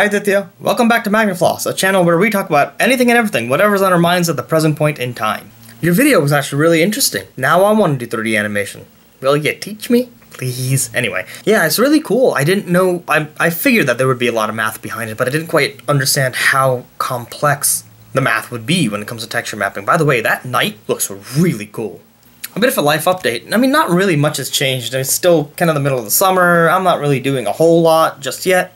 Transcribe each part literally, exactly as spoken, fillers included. Hi Aditya, welcome back to Magnafloss, a channel where we talk about anything and everything, whatever's on our minds at the present point in time. Your video was actually really interesting. Now I want to do three D animation. Will you teach me? Please. Anyway, yeah, it's really cool. I didn't know, I, I figured that there would be a lot of math behind it, but I didn't quite understand how complex the math would be when it comes to texture mapping. By the way, that night looks really cool. A bit of a life update. I mean, not really much has changed. It's still kind of the middle of the summer. I'm not really doing a whole lot just yet.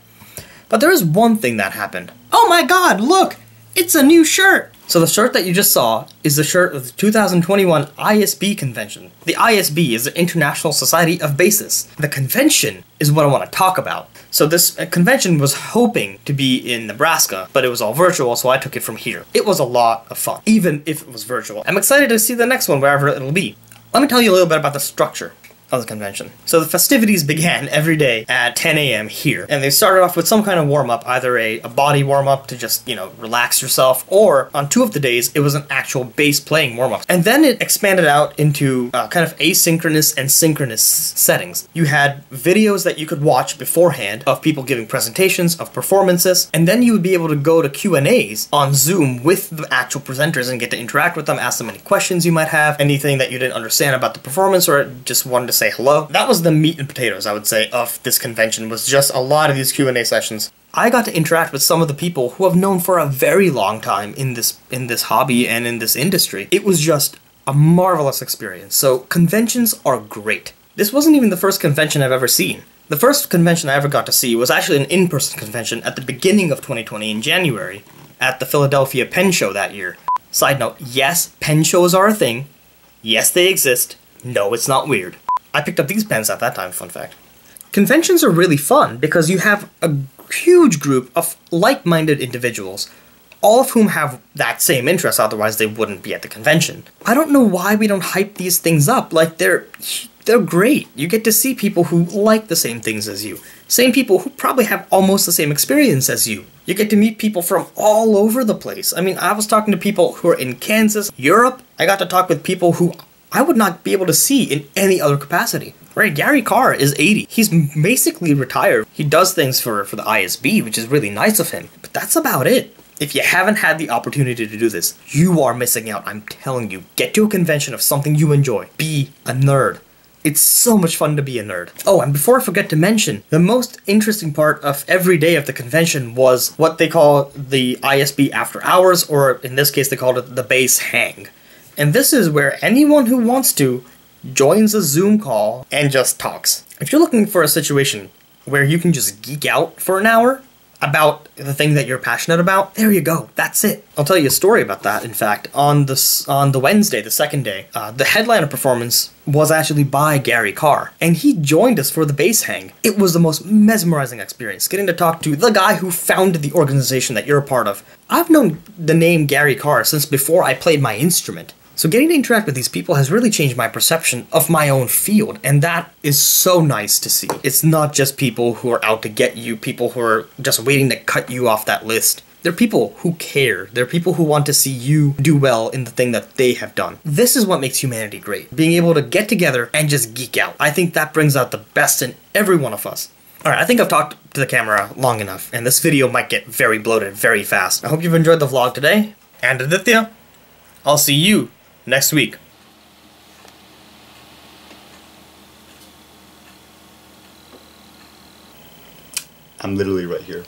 But there is one thing that happened. Oh my god, look! It's a new shirt! So the shirt that you just saw is the shirt of the two thousand twenty-one I S B convention. The I S B is the International Society of Bassists. The convention is what I want to talk about. So this convention was hoping to be in Nebraska, but it was all virtual, so I took it from here. It was a lot of fun, even if it was virtual. I'm excited to see the next one wherever it'll be. Let me tell you a little bit about the structure of the convention. So the festivities began every day at ten A M here, and they started off with some kind of warm-up, either a, a body warm-up to just, you know, relax yourself, or on two of the days it was an actual bass playing warm-up. And then it expanded out into uh, kind of asynchronous and synchronous settings. You had videos that you could watch beforehand of people giving presentations, of performances, and then you would be able to go to Q and A's on Zoom with the actual presenters and get to interact with them, ask them any questions you might have, anything that you didn't understand about the performance or just wanted to say hello. That was the meat and potatoes, I would say, of this convention, was just a lot of these Q and A sessions. I got to interact with some of the people who I've known for a very long time in this in this hobby and in this industry. It was just a marvelous experience. So conventions are great. This wasn't even the first convention I've ever seen. The first convention I ever got to see was actually an in-person convention at the beginning of twenty twenty in January at the Philadelphia Pen Show that year. Side note, yes, pen shows are a thing. Yes, they exist. No, it's not weird. I picked up these pens at that time, fun fact. Conventions are really fun because you have a huge group of like-minded individuals, all of whom have that same interest, otherwise they wouldn't be at the convention. I don't know why we don't hype these things up, like they're, they're great. You get to see people who like the same things as you, same people who probably have almost the same experience as you. You get to meet people from all over the place. I mean, I was talking to people who are in Kansas, Europe. I got to talk with people who I would not be able to see in any other capacity. Right, Gary Karr is eighty. He's basically retired. He does things for, for the I S B, which is really nice of him, but that's about it. If you haven't had the opportunity to do this, you are missing out, I'm telling you. Get to a convention of something you enjoy. Be a nerd. It's so much fun to be a nerd. Oh, and before I forget to mention, the most interesting part of every day of the convention was what they call the I S B after hours, or in this case, they called it the bass hang. And this is where anyone who wants to joins a Zoom call and just talks. If you're looking for a situation where you can just geek out for an hour about the thing that you're passionate about, there you go, that's it. I'll tell you a story about that, in fact. On the, on the Wednesday, the second day, uh, the headliner performance was actually by Gary Karr, and he joined us for the bass hang. It was the most mesmerizing experience, getting to talk to the guy who founded the organization that you're a part of. I've known the name Gary Karr since before I played my instrument. So getting to interact with these people has really changed my perception of my own field, and that is so nice to see. It's not just people who are out to get you, people who are just waiting to cut you off that list. They're people who care. They're people who want to see you do well in the thing that they have done. This is what makes humanity great, being able to get together and just geek out. I think that brings out the best in every one of us. Alright, I think I've talked to the camera long enough, and this video might get very bloated very fast. I hope you've enjoyed the vlog today, and Aditya, I'll see you next week. I'm literally right here.